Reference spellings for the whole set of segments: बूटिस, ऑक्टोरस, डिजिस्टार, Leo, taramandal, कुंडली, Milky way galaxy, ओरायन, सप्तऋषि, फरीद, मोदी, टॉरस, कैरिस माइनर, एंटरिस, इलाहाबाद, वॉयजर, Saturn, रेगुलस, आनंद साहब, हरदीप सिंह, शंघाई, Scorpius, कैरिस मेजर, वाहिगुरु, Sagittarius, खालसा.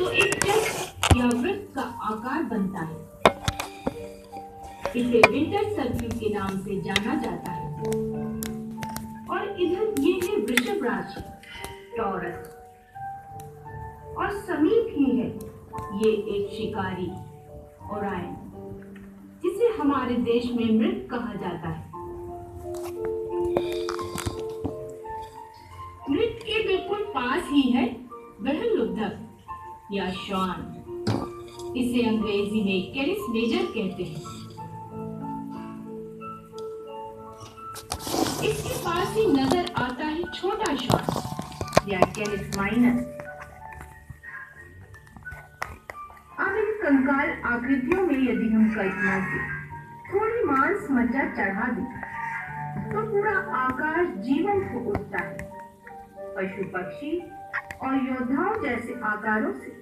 तो एक चक्र या वृत्त का आकार बनता है। इसे विंटर सर्कल के नाम से जाना जाता है। और इधर ये है वृषभ राशि, टॉरस, और समीप ही है ये एक शिकारी ओरायन, जिसे हमारे देश में मृग कहा जाता है। मृग के बिल्कुल पास ही है बहलुब्धक या श्वान, इसे अंग्रेजी में कैरिस मेजर कहते हैं। इसके पास ही नजर आता है छोटा श्वान या कैरिस माइनर। कंकाल आकृतियों में यदि हम कल्पना से थोड़ी मांस मज्जा चढ़ा दें तो पूरा आकाश जीवन को उठता है। पशु पक्षी और योद्धाओं जैसे आकारों से।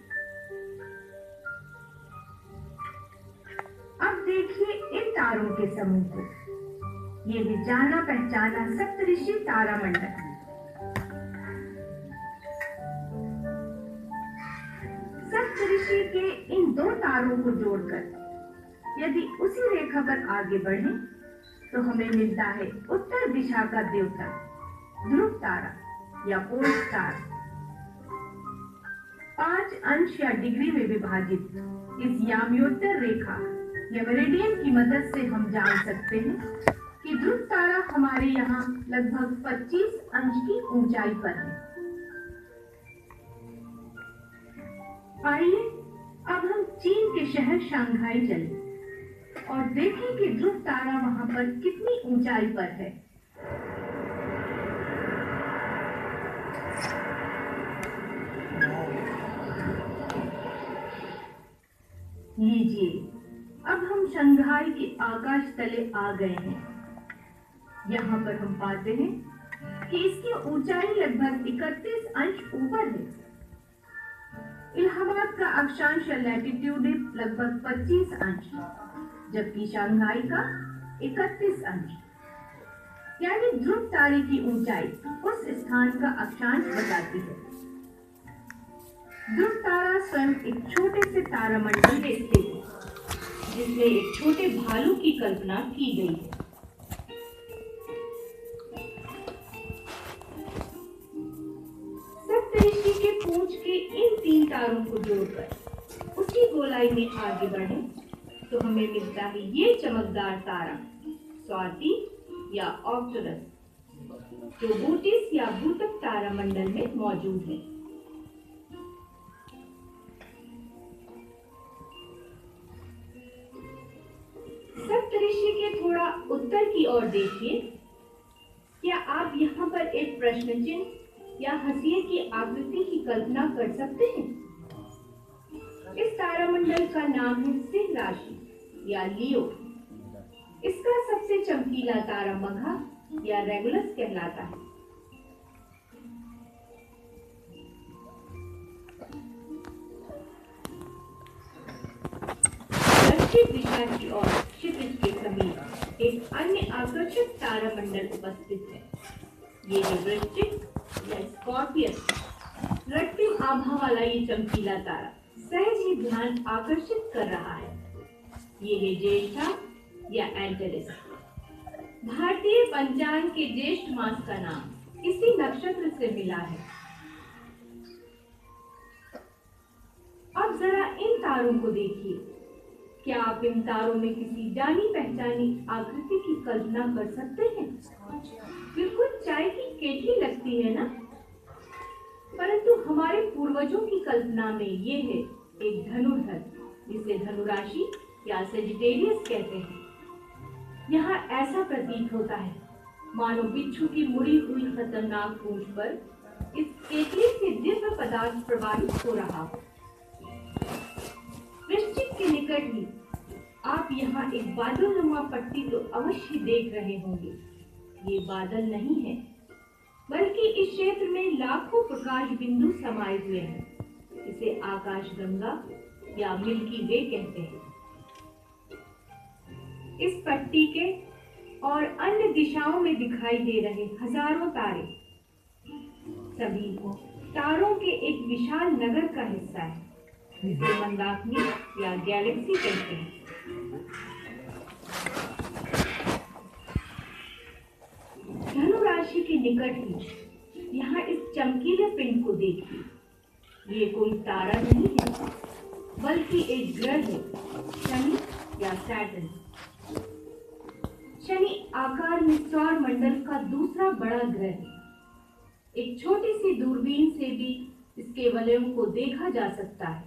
अब देखिए इन तारों के समूह को। ये भी जाना पहचाना सप्तऋषि तारामंडल। सप्तऋषि के इन दो तारों को जोड़कर यदि उसी रेखा पर आगे बढ़ें तो हमें मिलता है उत्तर दिशा का देवता ध्रुव तारा या पोल स्टार। 5 अंश या डिग्री में विभाजित इस याम्योत्तर रेखा या मेरिडियन की मदद से हम जान सकते हैं कि ध्रुव तारा हमारे यहाँ लगभग 25 अंश की ऊंचाई पर है। आइए अब हम चीन के शहर शंघाई चलें और देखें कि ध्रुव तारा वहां पर कितनी ऊंचाई पर है। लीजिए अब हम शंघाई के आकाश तले आ गए हैं। यहाँ पर हम पाते हैं कि इसकी ऊंचाई लगभग 31 अंश ऊपर है। इलाहाबाद का अक्षांश या लैटिट्यूड लगभग 25 अंश, जबकि शंघाई का 31 अंश, यानी ध्रुव तारे की ऊंचाई उस स्थान का अक्षांश बताती है। ध्रुव तारा स्वयं एक छोटे से तारामंडल देखते हैं, जिसमें एक छोटे भालू की कल्पना की गई है। सप्तऋषि के पूंछ के इन 3 तारों को जोड़कर उसी गोलाई में आगे बढ़े तो हमें मिलता है ये चमकदार तारा स्वाति या ऑक्टोरस, जो बूटिस या भूतक तारामंडल में मौजूद है। सप्तऋषि के थोड़ा उत्तर की ओर देखिए। क्या आप यहाँ पर एक प्रश्न चिन्ह या हंसिये की आकृति की कल्पना कर सकते हैं? इस तारामंडल का नाम है सिंह राशि या लियो। इसका सबसे चमकीला तारा मघा या रेगुलस कहलाता है। दक्षिण दिशा की ओर क्षितिज के समीप एक अन्य आकर्षक तारामंडल उपस्थित है। ये है वृश्चिक स्कॉर्पियस। रक्तिम आभा वाला ये चमकीला तारा सहज ही ध्यान आकर्षित कर रहा है। ये है ज्येष्ठा या एंटरिस। भारतीय पंचांग के ज्येष्ठ मास का नाम इसी नक्षत्र से मिला है। अब जरा इन तारों को देखिए। क्या आप इन तारों में किसी जानी पहचानी आकृति की कल्पना कर सकते हैं? बिल्कुल चाय की केतली लगती है ना? परंतु हमारे पूर्वजों की कल्पना में ये है एक धनुधर, जिसे धनुराशि या सेजिटेरियस कहते हैं। यहाँ ऐसा प्रतीत होता है मानो बिच्छू की मुड़ी हुई खतरनाक पूंछ पर इस केतली से दिव्य पदार्थ प्रवाहित हो रहा हो। वृश्चिक के निकट ही आप यहाँ एक बादलनुमा पट्टी तो अवश्य देख रहे होंगे। ये बादल नहीं है, बल्कि इस क्षेत्र में लाखों प्रकाश बिंदु समाये हुए हैं। इसे आकाशगंगा या मिल्की वे कहते हैं। इस पट्टी के और अन्य दिशाओं में दिखाई दे रहे हजारों तारे सभी तारों के एक विशाल नगर का हिस्सा है। इसे मंदाकिनी या गैलेक्सी कहते हैं। धनु राशि के निकट ही यहाँ इस चमकीले पिंड को देखिए। ये कोई तारा नहीं है बल्कि एक ग्रह है, शनि या सैटर्न। शनि आकार में सौर मंडल का दूसरा बड़ा ग्रह है। एक छोटी सी दूरबीन से भी इसके वलयों को देखा जा सकता है।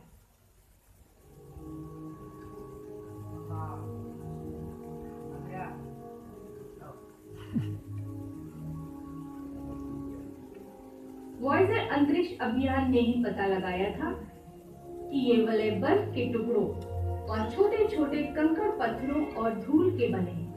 वॉयजर अंतरिक्ष अभियान ने ही पता लगाया था कि ये वलय बर्फ के टुकड़ों और छोटे छोटे कंकड़ पत्थरों और धूल के बने हैं।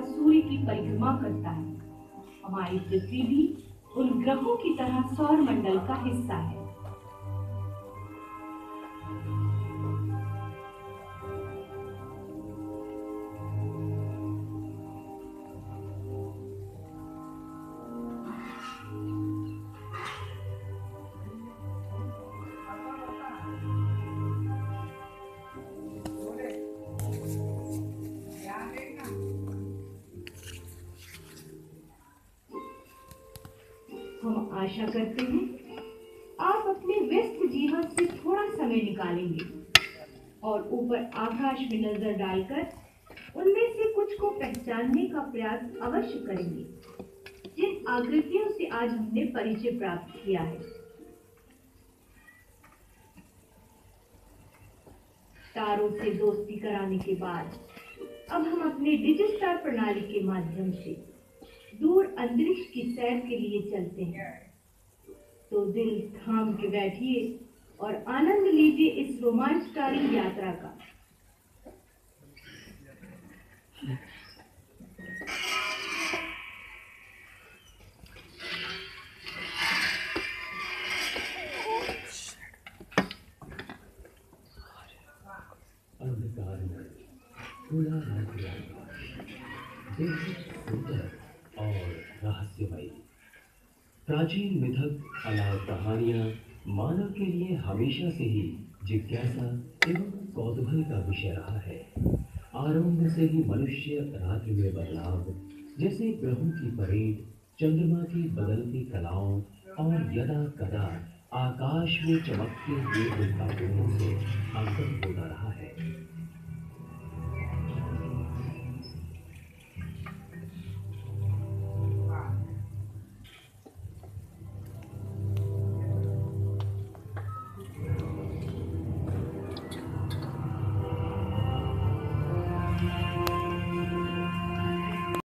सूर्य की परिक्रमा करता है। हमारी पृथ्वी भी उन ग्रहों की तरह सौर मंडल का हिस्सा है। आशा करते हैं आप अपने व्यस्त जीवन से थोड़ा समय निकालेंगे और ऊपर आकाश में नजर डालकर उनमें से कुछ को पहचानने का प्रयास अवश्य करेंगे जिन आकृतियों से आज हमने परिचय प्राप्त किया है। तारों से दोस्ती कराने के बाद अब हम अपने डिजिस्टार प्रणाली के माध्यम से दूर अंतरिक्ष की सैर के लिए चलते हैं। तो दिल थाम के बैठिए और आनंद लीजिए इस रोमांचकारी यात्रा का। प्राचीन मिथक अलाव कहानियाँ मानव के लिए हमेशा से ही जिज्ञासा एवं कौतूहल का विषय रहा है। आरंभ से ही मनुष्य रात्रि में बदलाव जैसे ग्रहों की परेड, चंद्रमा की बदलती कलाओं और यदा कदा आकाश में चमकते हुए बिल्कुल से अवगत होता रहा है।